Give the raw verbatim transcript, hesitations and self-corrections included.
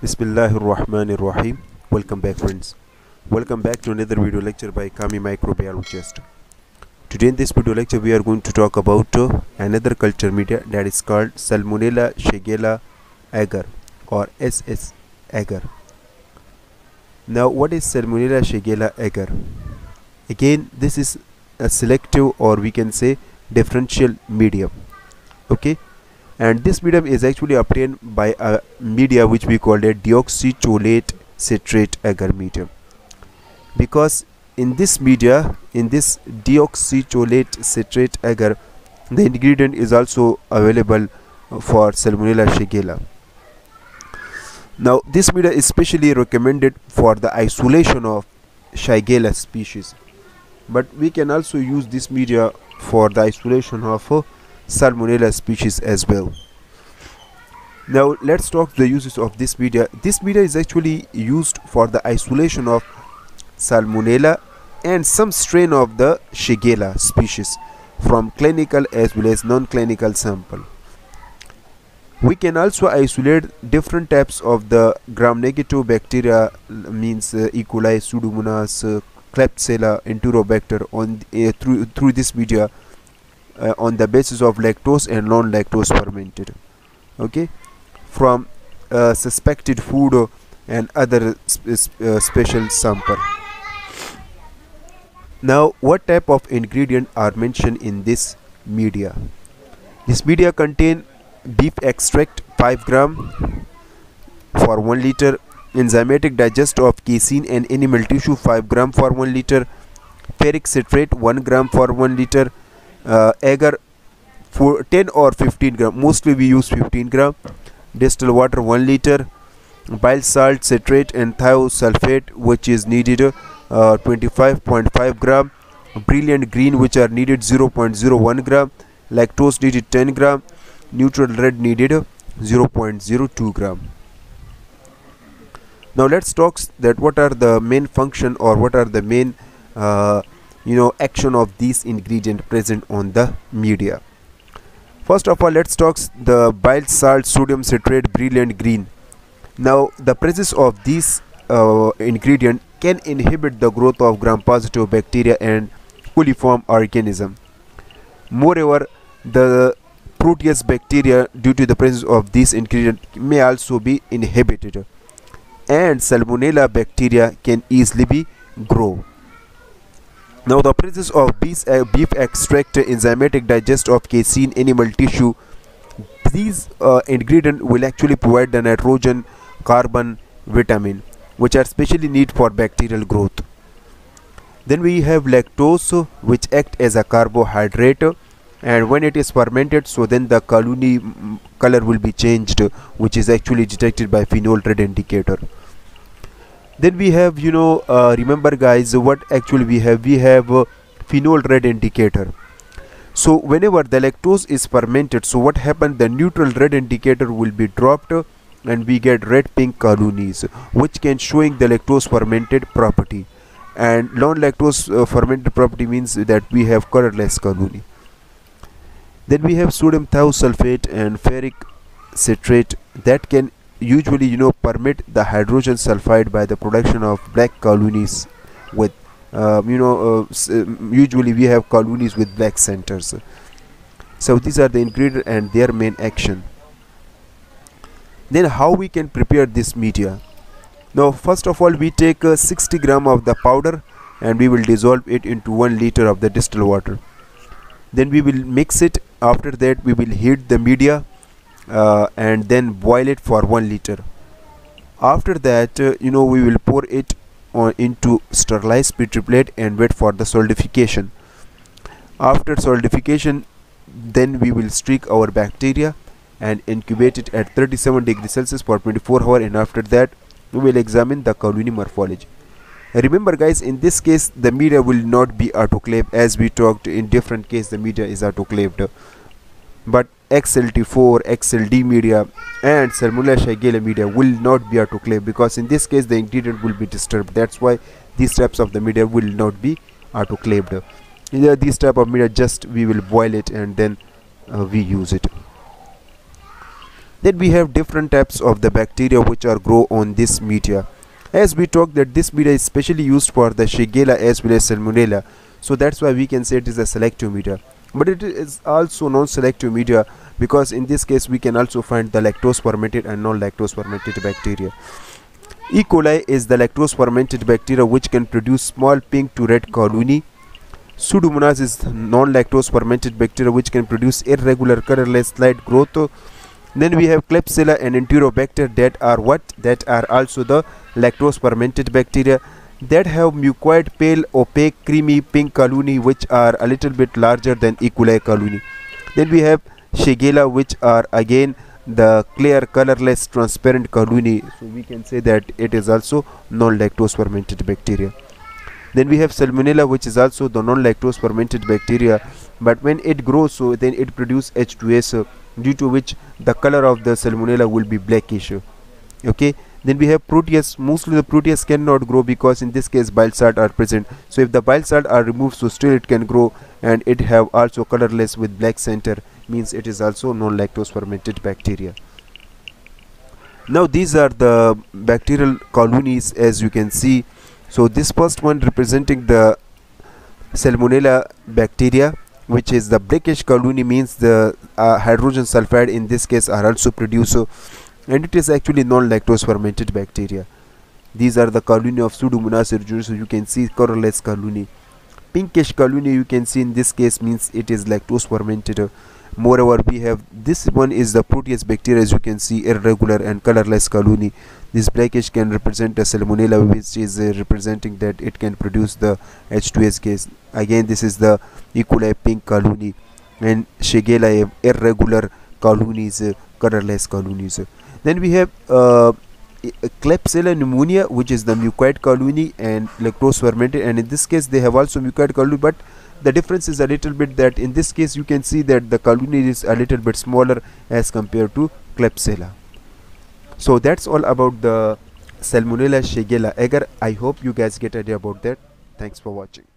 Bismillahir Rahmanir Rahim. Welcome back, friends. Welcome back to another video lecture by Kami Microbiologist. Today in this video lecture we are going to talk about uh, another culture media that is called Salmonella Shigella Agar or S S Agar. Now what is Salmonella Shigella Agar? Again, this is a selective or we can say differential medium. Okay. And this medium is actually obtained by a media which we call a Deoxycholate Citrate Agar medium, because in this media, in this Deoxycholate Citrate Agar, the ingredient is also available for Salmonella Shigella. Now this media is specially recommended for the isolation of Shigella species, but we can also use this media for the isolation of uh, Salmonella species as well. Now let's talk the uses of this media. This media is actually used for the isolation of Salmonella and some strain of the Shigella species from clinical as well as non-clinical sample. We can also isolate different types of the gram-negative bacteria, means uh, E. coli, Pseudomonas, uh, clept cella, enterobacter on uh, through through this media. Uh, on the basis of lactose and non-lactose fermented, okay, from uh, suspected food uh, and other sp uh, special sample. Now what type of ingredient are mentioned in this media? This media contain beef extract five gram for one liter, enzymatic digest of casein and animal tissue five gram for one liter, ferric citrate one gram for one liter, Uh, agar for ten or fifteen gram, mostly we use fifteen gram, distilled water one liter, bile salt citrate and thiosulfate which is needed uh, twenty-five point five gram, brilliant green which are needed zero point zero one gram, lactose needed ten gram, neutral red needed zero point zero two gram. Now let's talk that what are the main function or what are the main uh, you know action of these ingredient present on the media. First of all, let's talk the bile salt, sodium citrate, brilliant green. Now the presence of these uh, ingredient can inhibit the growth of gram-positive bacteria and coliform organism. Moreover, the Proteus bacteria due to the presence of these ingredient may also be inhibited, and Salmonella bacteria can easily be grow. Now the presence of beef, uh, beef extract, enzymatic digest of casein, animal tissue, these uh, ingredients will actually provide the nitrogen, carbon, vitamin which are specially needed for bacterial growth. Then we have lactose which act as a carbohydrate, and when it is fermented, so then the colony color will be changed, which is actually detected by phenol red indicator. Then we have, you know, uh, remember guys, what actually we have, we have uh, phenol red indicator. So whenever the lactose is fermented, so what happened, the neutral red indicator will be dropped uh, and we get red pink colonies which can showing the lactose fermented property, and non-lactose uh, fermented property means that we have colorless colony. Then we have sodium thiosulfate and ferric citrate that can usually, you know, permit the hydrogen sulfide by the production of black colonies with uh, you know uh, usually we have colonies with black centers. So these are the ingredients and their main action. Then how we can prepare this media? Now first of all, we take uh, sixty gram of the powder and we will dissolve it into one liter of the distilled water. Then we will mix it. After that we will heat the media Uh, and then boil it for one liter. After that uh, you know we will pour it on into sterilized petri plate and wait for the solidification. After solidification, then we will streak our bacteria and incubate it at thirty-seven degrees Celsius for twenty-four hours, and after that we will examine the colony morphology. Remember guys, in this case the media will not be autoclaved, as we talked in different case the media is autoclaved, but X L T four, X L D media and Salmonella Shigella media will not be autoclave, because in this case the ingredient will be disturbed. That's why these types of the media will not be autoclaved. Yeah, these type of media just we will boil it and then uh, we use it. Then we have different types of the bacteria which are grow on this media. As we talked that this media is specially used for the Shigella as well as Salmonella, so that's why we can say it is a selective media. But it is also non-selective media, because in this case we can also find the lactose fermented and non-lactose fermented bacteria. E. coli is the lactose fermented bacteria which can produce small pink to red colony. Pseudomonas is non-lactose fermented bacteria which can produce irregular colorless light growth. Then we have Klebsiella and enterobacter, that are what? That are also the lactose fermented bacteria that have mucoid, pale, opaque, creamy, pink colony which are a little bit larger than E. coli colony. Then we have Shigella, which are again the clear, colorless, transparent colony, so we can say that it is also non-lactose fermented bacteria. Then we have Salmonella, which is also the non-lactose fermented bacteria, but when it grows, so then it produces H two S, due to which the color of the Salmonella will be blackish. Okay. Then we have Proteus. Mostly the Proteus cannot grow, because in this case bile salts are present. So if the bile salts are removed, so still it can grow, and it have also colorless with black center, means it is also non-lactose fermented bacteria. Now these are the bacterial colonies, as you can see. So this first one representing the Salmonella bacteria, which is the blackish colony, means the uh, hydrogen sulfide in this case are also produced. So, and it is actually non-lactose fermented bacteria. These are the colony of Pseudomonas aeruginosa. You can see colorless colony, pinkish colony. You can see in this case means it is lactose fermented. Moreover, we have this one is the Proteus bacteria. As you can see, irregular and colorless colony. This blackish can represent a Salmonella, which is uh, representing that it can produce the H two S case. Again, this is the E. coli pink colony, and Shigella irregular colonies, uh, colorless colonies. Then we have uh, Klebsiella pneumonia, which is the mucoid colony and lactose fermented, and in this case they have also mucoid colony, but the difference is a little bit that in this case you can see that the colony is a little bit smaller as compared to Klebsiella. So that's all about the Salmonella Shigella agar. I hope you guys get idea about that. Thanks for watching.